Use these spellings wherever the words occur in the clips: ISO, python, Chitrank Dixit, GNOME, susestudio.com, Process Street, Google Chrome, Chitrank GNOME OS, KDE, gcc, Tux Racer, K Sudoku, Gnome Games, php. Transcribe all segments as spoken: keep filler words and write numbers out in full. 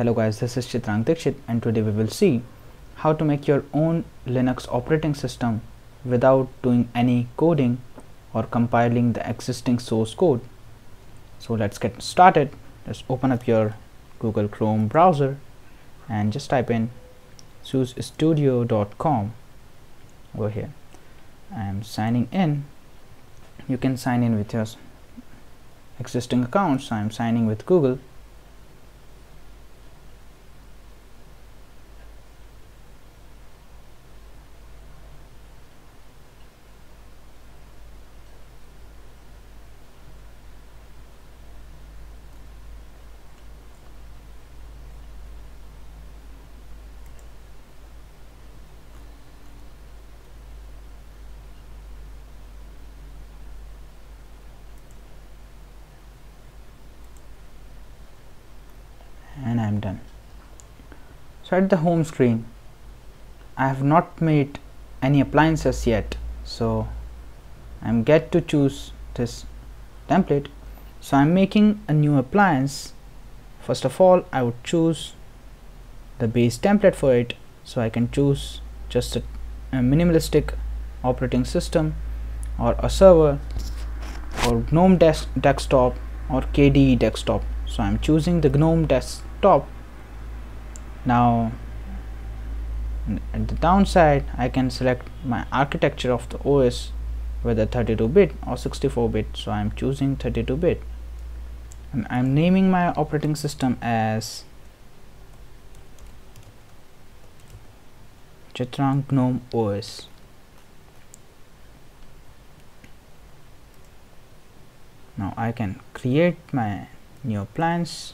Hello guys, this is Chitrank Dixit, and today we will see how to make your own Linux operating system without doing any coding or compiling the existing source code. So let's get started. Just open up your Google Chrome browser and just type in suse studio dot com over here. I am signing in. You can sign in with your existing accounts. I am signing with Google. And I'm done. So at the home screen, I have not made any appliances yet, so I'm get to choose this template. So I'm making a new appliance. First of all, I would choose the base template for it, so I can choose just a, a minimalistic operating system or a server or GNOME desk desktop or K D E desktop. So I'm choosing the GNOME desktop top. Now at the downside, I can select my architecture of the O S, whether thirty-two bit or sixty-four bit. So I am choosing thirty-two bit, and I am naming my operating system as Chitrank GNOME O S. Now I can create my new appliance.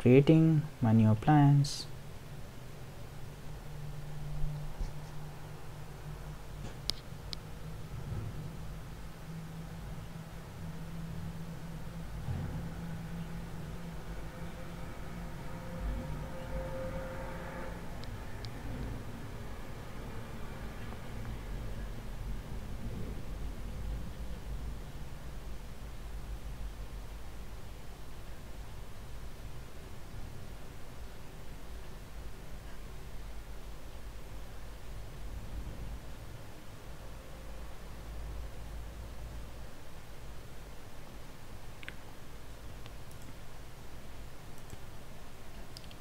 Creating my new appliance.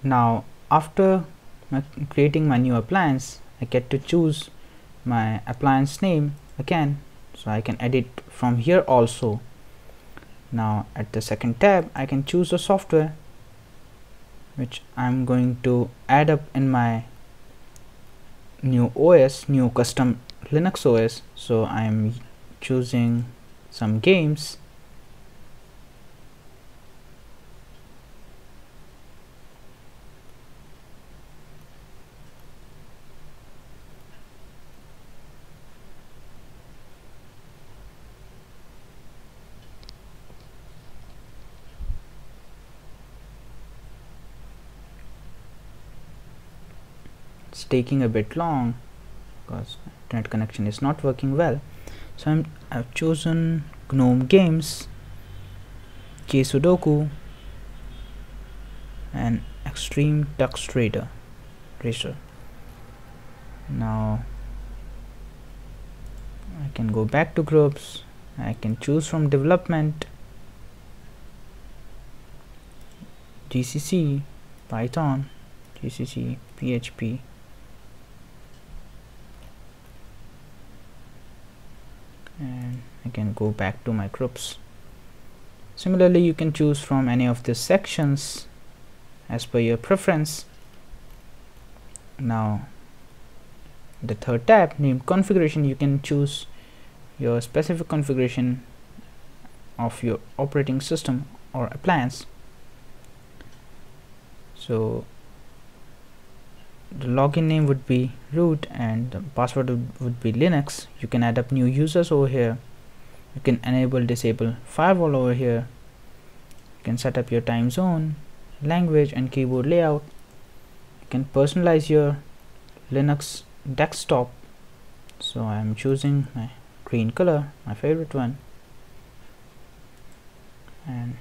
Now after my creating my new appliance, I get to choose my appliance name again, so I can edit from here also. Now at the second tab, I can choose a software which I'm going to add up in my new O S, new custom Linux O S. So I'm choosing some games. Taking a bit long because internet connection is not working well. So I'm, I've chosen Gnome Games, K Sudoku, and Extreme Tux Racer Racer. Now I can go back to groups. I can choose from development, G C C, Python, G C C, P H P. And I can go back to my groups. Similarly, you can choose from any of these sections as per your preference. Now the third tab, named configuration, you can choose your specific configuration of your operating system or appliance. So the login name would be root and the password would be Linux. You can add up new users over here. You can enable, disable firewall over here. You can set up your time zone, language, and keyboard layout. You can personalize your Linux desktop. So I am choosing my green color, my favorite one, and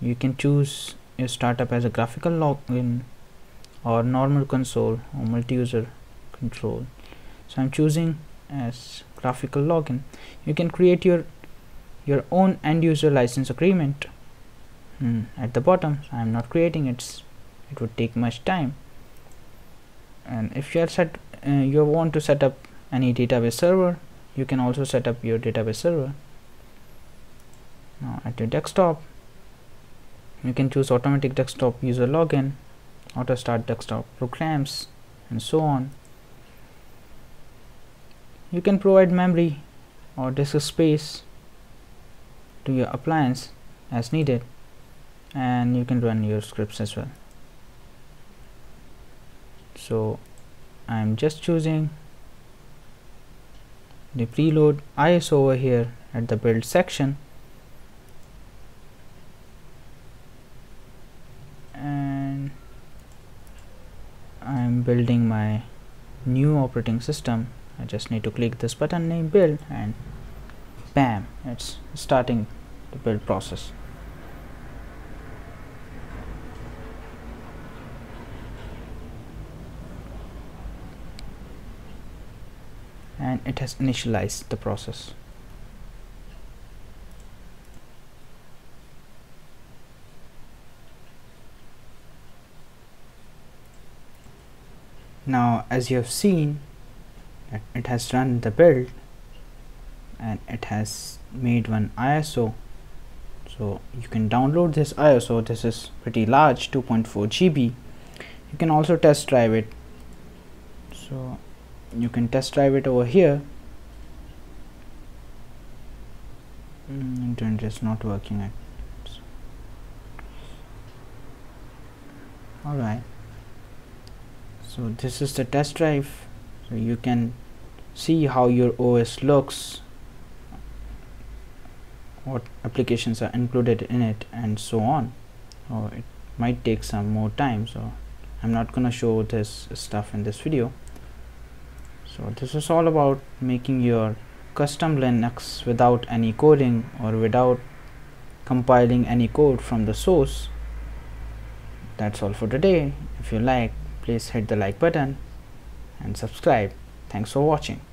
You can choose a startup as a graphical login or normal console or multi-user control. So I'm choosing as graphical login. You can create your your own end user license agreement hmm, at the bottom. So I'm not creating it. It would take much time. And if you are set, uh, you want to set up any database server, you can also set up your database server. Now at your desktop, you can choose automatic desktop user login, auto start desktop programs, and so on. You can provide memory or disk space to your appliance as needed, and you can run your scripts as well. So I'm just choosing the preload I S O over here at the build section, and I'm building my new operating system. I just need to click this button named build, and bam, it's starting the build process. And it has initialized the process. Now, as you have seen, it has run the build and it has made one I S O. So you can download this I S O. This is pretty large, two point four gigabytes. You can also test drive it. So you can test drive it over here. Mm, internet is not working. Alright. So this is the test drive. So you can see how your O S looks, what applications are included in it, and so on. Oh, it might take some more time, so I'm not gonna show this stuff in this video. So this is all about making your custom Linux without any coding or without compiling any code from the source. That's all for today. If you like, please hit the like button and subscribe. Thanks for watching.